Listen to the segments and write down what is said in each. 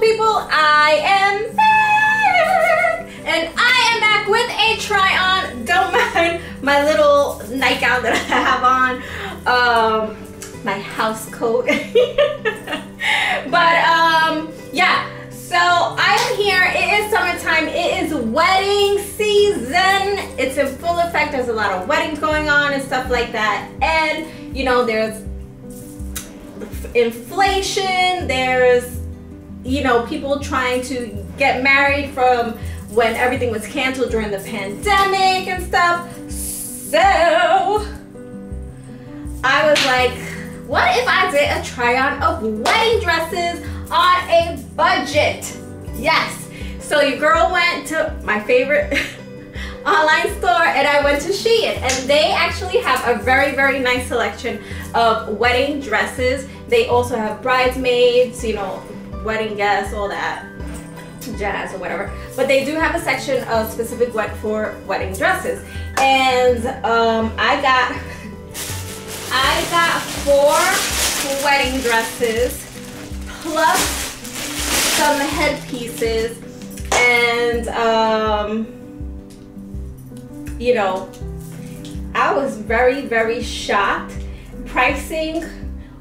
beautiful people, I am back! And I am back with a try-on. Don't mind my little nightgown that I have on, my house coat. But yeah, so I am here. It is summertime. It is wedding season. It's in full effect. There's a lot of weddings going on and stuff like that. And, you know, there's inflation, there's, you know, people trying to get married from when everything was canceled during the pandemic and stuff. So I was like, what if I did a try on of wedding dresses on a budget? Yes. So your girl went to my favorite online store, and I went to Shein, and they actually have a very, very nice selection of wedding dresses. They also have bridesmaids, you know, wedding guests, all that jazz or whatever, but they do have a section of specific for wedding dresses. And I got four wedding dresses plus some headpieces and you know, I was very, very shocked. Pricing,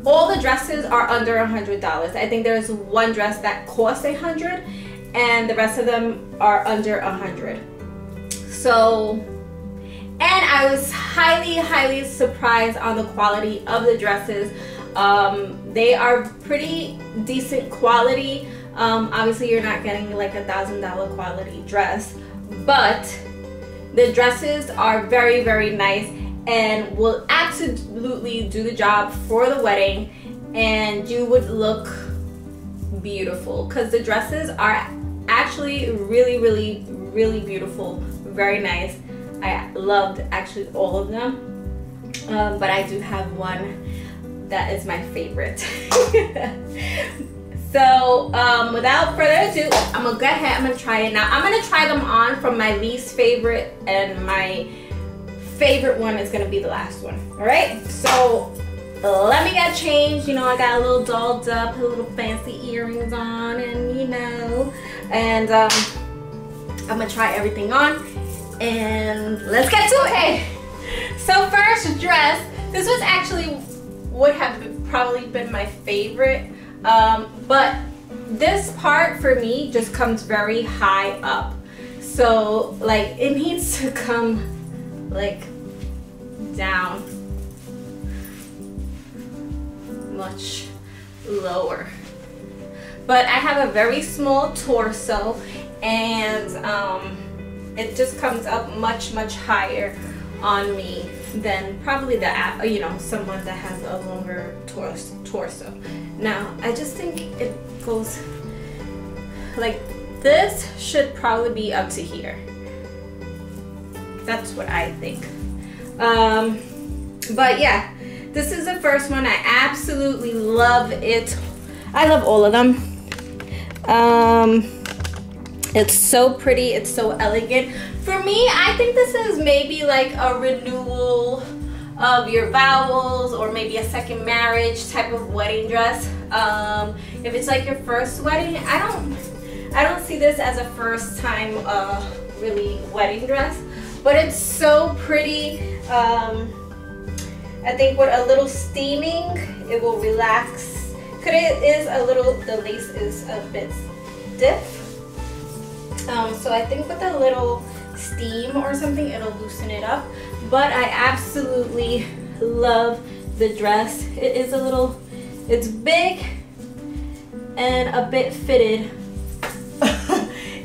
all the dresses are under $100. I think there's one dress that costs $100 and the rest of them are under $100. So, and I was highly surprised on the quality of the dresses. They are pretty decent quality. Obviously you're not getting like $1,000 quality dress, but the dresses are very, very nice and will absolutely do the job for the wedding, and you would look beautiful because the dresses are actually really beautiful, very nice. I loved actually all of them, but I do have one that is my favorite. So without further ado, I'm gonna go ahead, I'm gonna try it now. I'm gonna try them on from my least favorite, and my favorite one is gonna be the last one. All right, so let me get changed. You know, I got a little dolled up, a little fancy earrings on, and you know, and I'm gonna try everything on, and let's get to it. So first dress, this was actually would have probably been my favorite. But this part for me just comes very high up, so like it needs to come like down much lower. But I have a very small torso, and it just comes up much higher on me than probably the, you know, someone that has a longer torso. Now I just think it goes like this should probably be up to here. That's what I think. But yeah, this is the first one. I absolutely love it. I love all of them. It's so pretty, it's so elegant. For me, I think this is maybe like a renewal of your vows, or maybe a second marriage type of wedding dress. If it's like your first wedding, I don't see this as a first time really wedding dress, but it's so pretty. I think with a little steaming, it will relax. The lace is a bit stiff. So I think with a little steam or something, it'll loosen it up. But I absolutely love the dress. It is a little, it's big and a bit fitted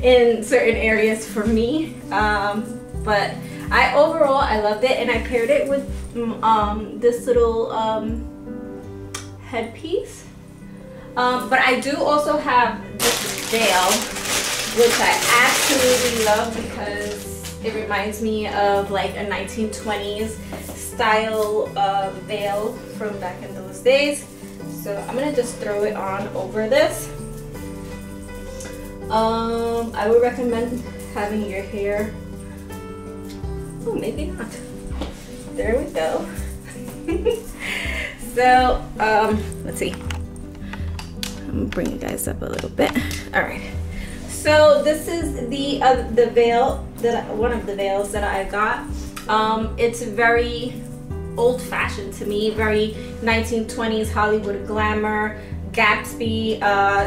in certain areas for me. But overall I loved it, and I paired it with this little headpiece. But I do also have this veil, which I absolutely love because it reminds me of like a 1920s style veil from back in those days. So I'm gonna just throw it on over this. I would recommend having your hair, oh maybe not, there we go. So let's see, I'm gonna bring you guys up a little bit. All right, so this is the veil, one of the veils that I got. It's very old-fashioned to me, very 1920s Hollywood glamour, Gatsby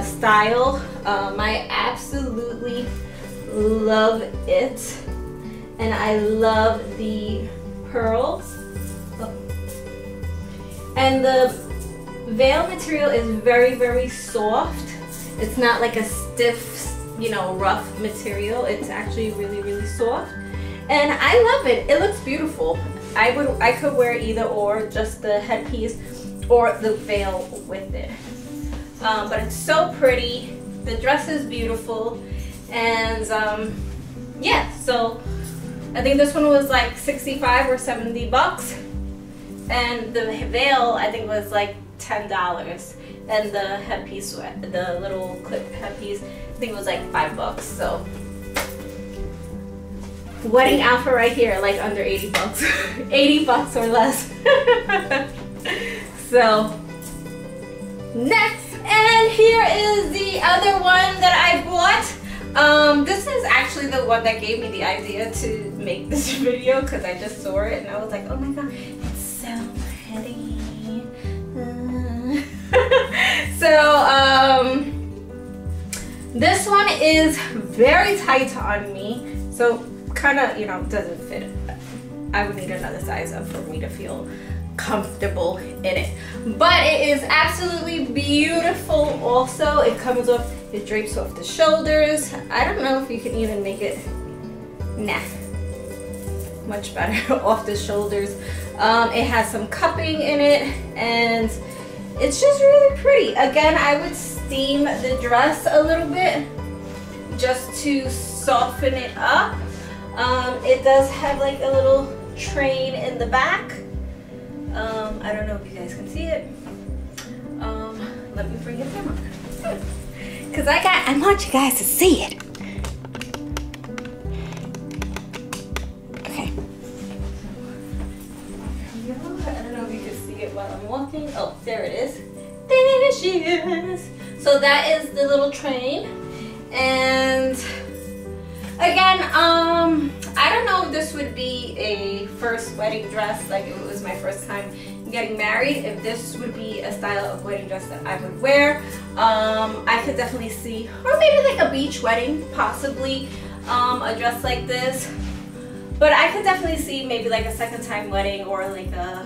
style. I absolutely love it, and I love the pearls. And the veil material is very, very soft. It's not like a stiff, you know, rough material. It's actually really, really soft, and I love it. It looks beautiful. I could wear either or, just the headpiece or the veil with it. But it's so pretty. The dress is beautiful, and yeah. So I think this one was like 65 or 70 bucks, and the veil I think was like $10, and the headpiece, the little clip headpiece, I think it was like $5. So wedding outfit right here, like under 80 bucks, 80 bucks or less. So next, and here is the other one that I bought. This is actually the one that gave me the idea to make this video, because I just saw it and I was like, oh my god, it's so pretty. So this one is very tight on me, so kind of, you know, doesn't fit. I would need another size up for me to feel comfortable in it, but it is absolutely beautiful. Also, it comes off, it drapes off the shoulders. I don't know if you can even make it, nah, much better off the shoulders. It has some cupping in it, and it's just really pretty. Again, I would steam the dress a little bit just to soften it up. It does have like a little train in the back. I don't know if you guys can see it. Let me bring it down, because I want you guys to see it. Okay. I don't know if you can see it while I'm walking. Oh, there it is. There she is. So that is the little train. And again, I don't know if this would be a first wedding dress, like if it was my first time getting married, if this would be a style of wedding dress that I would wear. I could definitely see, or maybe like a beach wedding, possibly, a dress like this. But I could definitely see maybe like a second time wedding, or like a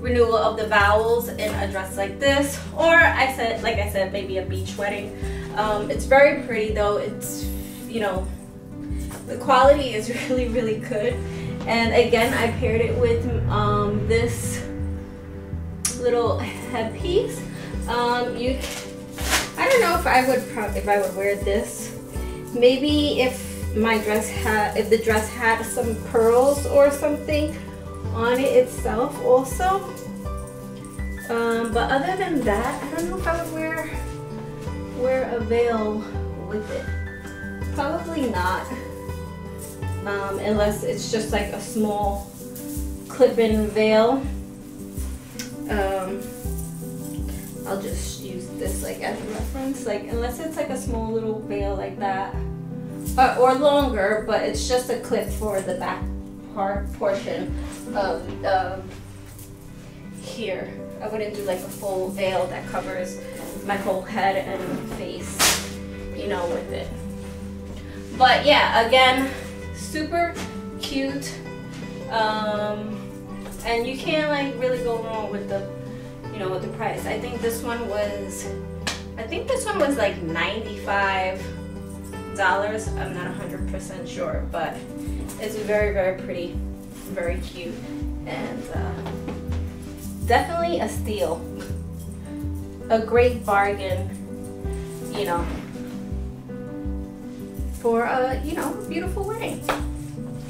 renewal of the vows in a dress like this, or like I said, maybe a beach wedding. It's very pretty though. It's, you know, the quality is really, really good. And again, I paired it with this little headpiece. I don't know if I would wear this. Maybe if my dress had, if the dress had some pearls or something on it itself also. But other than that, I don't know if I would wear a veil with it. Probably not, unless it's just like a small clip-in veil. I'll just use this like as a reference, like unless it's like a small little veil like that, or longer, but it's just a clip for the back part portion of here. I wouldn't do like a full veil that covers my whole head and face, you know, with it. But yeah, again, super cute, and you can't like really go wrong with the, you know, with the price. I think this one was, like $95. I'm not 100% sure, but it's very, very pretty, very cute, and definitely a steal, a great bargain, you know, for a, you know, beautiful wedding.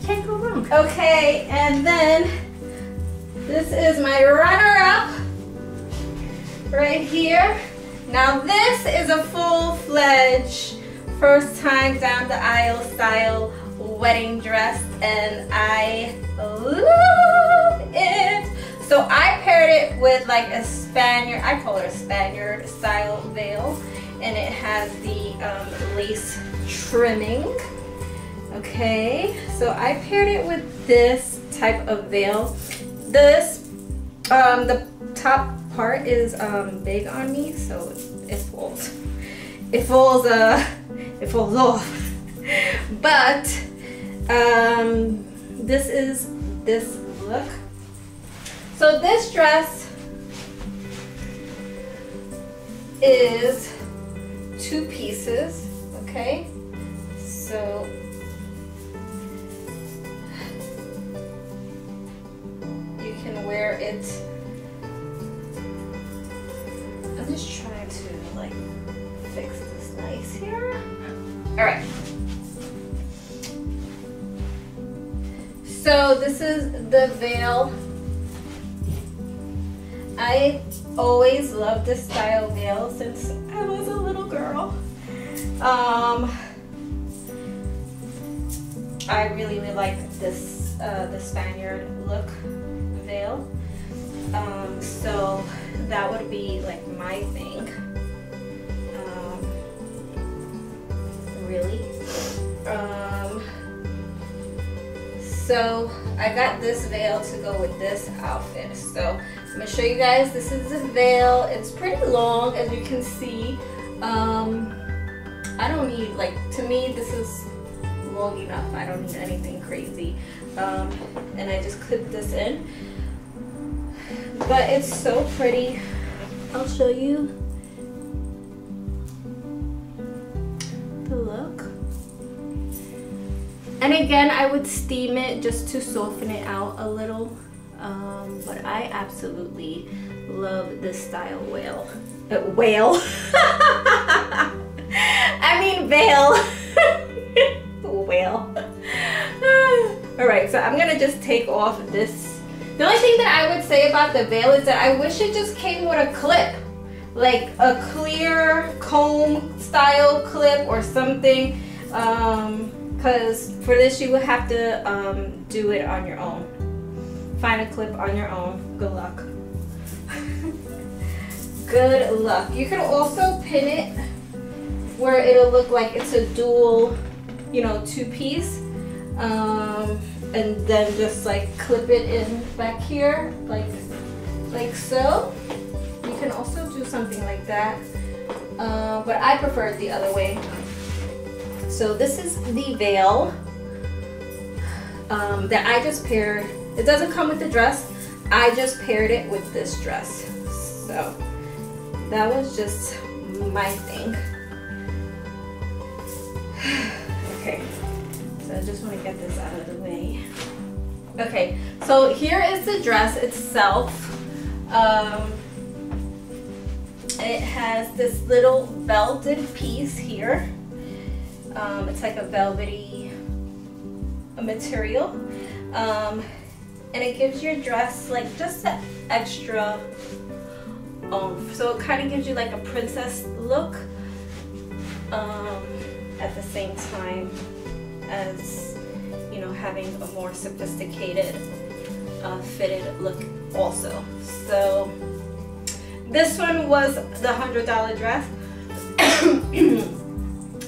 Can't go wrong. Okay, and then this is my runner-up right here. Now this is a full-fledged first time down the aisle style wedding dress, and I love it. So I paired it with like a Spaniard, I call it a Spaniard style veil, and it has the lace trimming. Okay, so I paired it with this type of veil. This, the top part is big on me, so it folds. It falls off. But this is this look. So this dress is 2 pieces, okay? So you can wear it. I'm just trying to like fix this nice here. All right. So this is the veil. I always loved this style veil since I was a little girl. I really like this the Spaniard look veil. So that would be like my thing. So I got this veil to go with this outfit. So I'm gonna show you guys, this is the veil. It's pretty long, as you can see. I don't need, like, to me this is long enough. I don't need anything crazy. And I just clip this in. But it's so pretty. I'll show you the look. And again, I would steam it just to soften it out a little. But I absolutely love this style veil. I mean veil. Alright, so I'm gonna just take off this. The only thing that I would say about the veil is that I wish it just came with a clip. Like a clear comb style clip or something. Because for this you would have to do it on your own. Find a clip on your own. Good luck. Good luck. You can also pin it where it'll look like it's a dual, you know, 2-piece. And then just like clip it in back here, like so. You can also do something like that. But I prefer it the other way. So this is the veil that I just paired. It doesn't come with the dress. I just paired it with this dress. So that was just my thing. Okay, so I just want to get this out of the way. Okay, so here is the dress itself. It has this little belted piece here. It's like a velvety material, and it gives your dress like just that extra oomph. So it kind of gives you like a princess look at the same time as, you know, having a more sophisticated fitted look also. So this one was the $100 dress.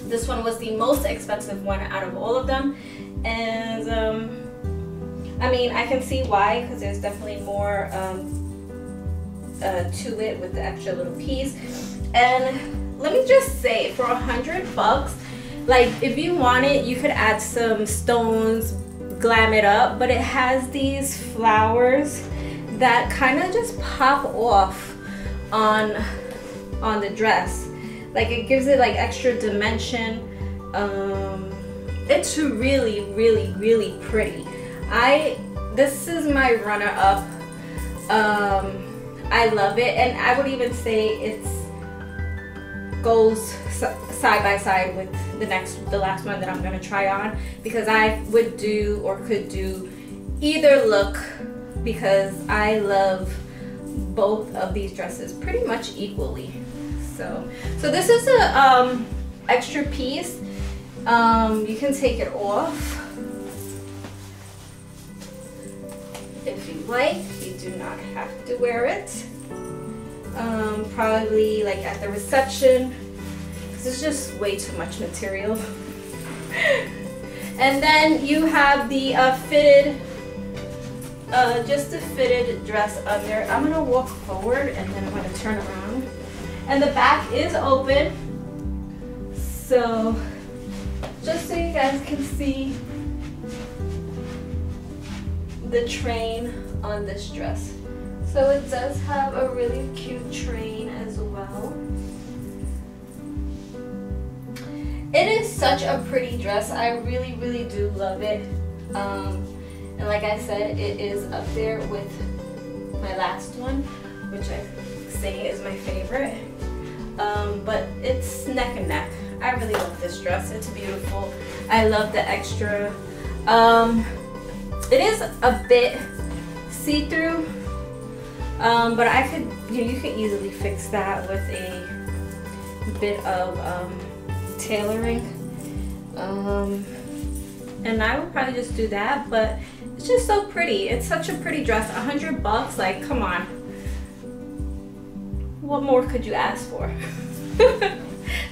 This one was the most expensive one out of all of them, and I mean, I can see why, because there's definitely more to it with the extra little piece. And let me just say, for $100, like, if you want it, you could add some stones, glam it up, but it has these flowers that kind of just pop off on the dress. Like, it gives it like extra dimension. It's really, really, really pretty. This is my runner-up. I love it, and I would even say it goes side by side with the last one that I'm gonna try on, because I would do or could do either look, because I love both of these dresses pretty much equally. So this is a extra piece. You can take it off if you like. You do do not have to wear it. Probably like at the reception, because it's just way too much material. And then you have the fitted, just a fitted dress under. I'm gonna walk forward and then I'm gonna turn around. And the back is open, so just so you guys can see the train on this dress. So it does have a really cute train as well. It is such a pretty dress. I really, really do love it. And like I said, it is up there with my last one, which I say is my favorite. But it's neck and neck. I really love this dress. It's beautiful. I love the extra. It is a bit see-through. But I could, you could easily fix that with a bit of tailoring, and I would probably just do that. But it's just so pretty. It's such a pretty dress. $100, like, come on. What more could you ask for?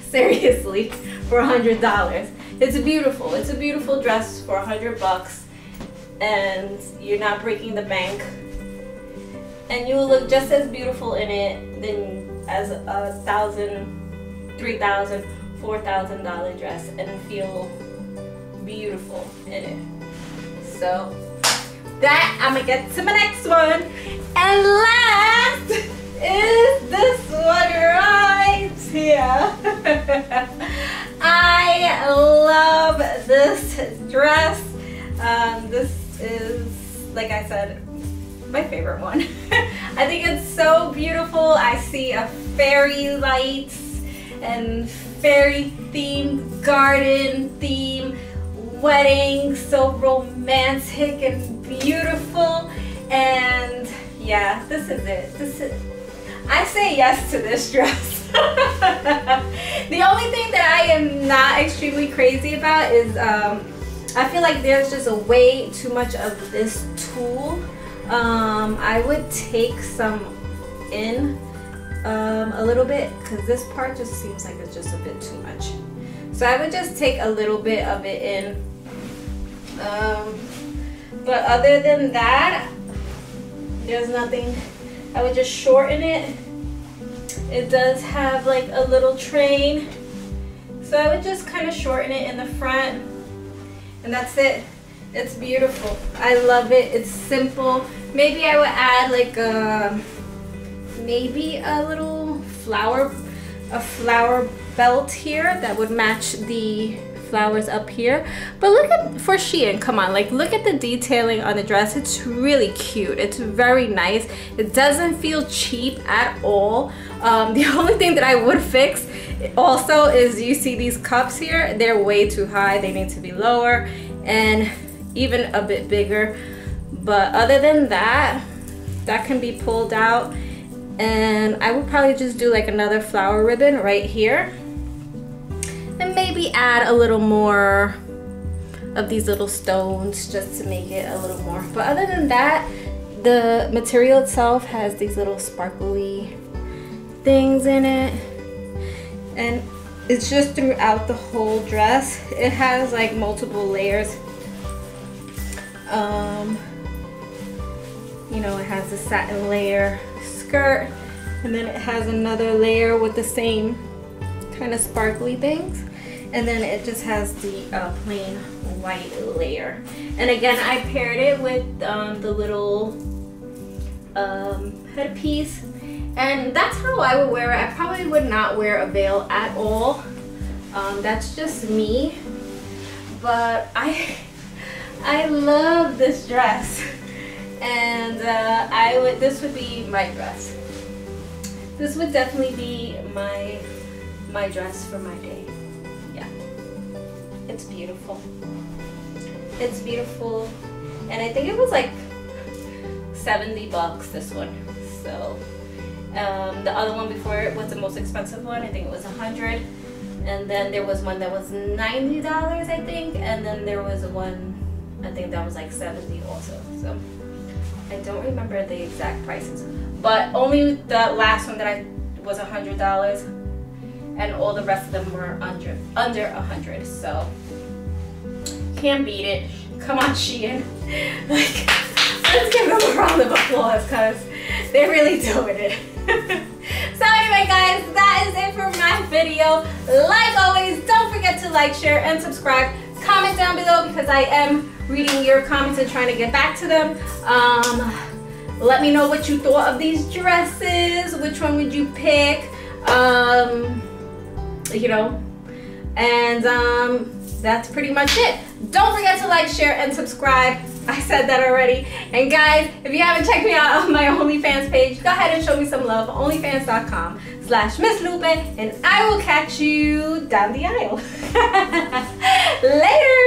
Seriously, for $100, it's beautiful. It's a beautiful dress for $100, and you're not breaking the bank. And you will look just as beautiful in it than as a $1,000, $3,000, $4,000 dress, and feel beautiful in it. So that, I'm gonna get to my next one. And last is this one right here. I love this dress. This is, like I said, my favorite one. I think it's so beautiful. I see a fairy lights and fairy theme, garden theme, wedding, so romantic and beautiful. And yeah, this is it. This is, I say yes to this dress. The only thing that I am not extremely crazy about is I feel like there's just a way too much of this tulle. I would take some in a little bit, because this part just seems like it's just a bit too much. So I would just take a little bit of it in. But other than that, there's nothing. I would just shorten it. It does have like a little train, so I would just kind of shorten it in the front, and that's it. It's beautiful. I love it. It's simple. Maybe I would add like a, maybe a little flower, a flower belt here that would match the flowers up here. But look at, for Shein, come on, like look at the detailing on the dress. It's really cute. It's very nice. It doesn't feel cheap at all. The only thing that I would fix also is, you see these cups here? They're way too high. They need to be lower and even a bit bigger. But other than that, that can be pulled out, and I would probably just do like another flower ribbon right here, and maybe add a little more of these little stones just to make it a little more. But other than that, the material itself has these little sparkly things in it, and it's just throughout the whole dress. It has like multiple layers. You know, it has a satin layer skirt, and then it has another layer with the same kind of sparkly things, and then it just has the plain white layer. And again, I paired it with the little headpiece, and that's how I would wear it. I probably would not wear a veil at all. That's just me, but I love this dress, and I would. This would be my dress. This would definitely be my dress for my day. Yeah, it's beautiful. It's beautiful, and I think it was like $70. This one. So the other one before it was the most expensive one. I think it was $100, and then there was one that was $90, I think, and then there was one. I think that was like $70 also. So I don't remember the exact prices, but only the last one that I was $100, and all the rest of them were under 100. So can't beat it. Come on, Shein. Like, let's give them a round of applause, cause they're really doing it. So anyway, guys, that is it for my video. Like always, don't forget to like, share, and subscribe. Comment down below, because I am reading your comments and trying to get back to them. Let me know what you thought of these dresses. Which one would you pick? You know, and that's pretty much it. Don't forget to like, share, and subscribe. I said that already. And guys, if you haven't checked me out on my OnlyFans page, go ahead and show me some love. OnlyFans.com/MissLupe, and I will catch you down the aisle. Later.